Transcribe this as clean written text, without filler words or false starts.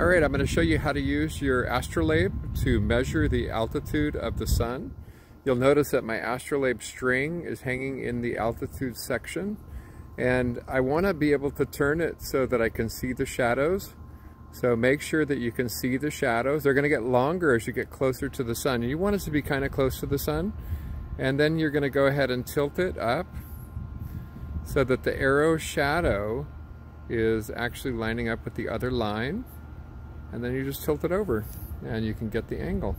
All right, I'm going to show you how to use your astrolabe to measure the altitude of the sun. You'll notice that my astrolabe string is hanging in the altitude section, and I want to be able to turn it so that I can see the shadows. So make sure that you can see the shadows. They're going to get longer as you get closer to the sun. You want it to be kind of close to the sun, and then you're going to go ahead and tilt it up so that the arrow shadow is actually lining up with the other line. And then you just tilt it over and you can get the angle.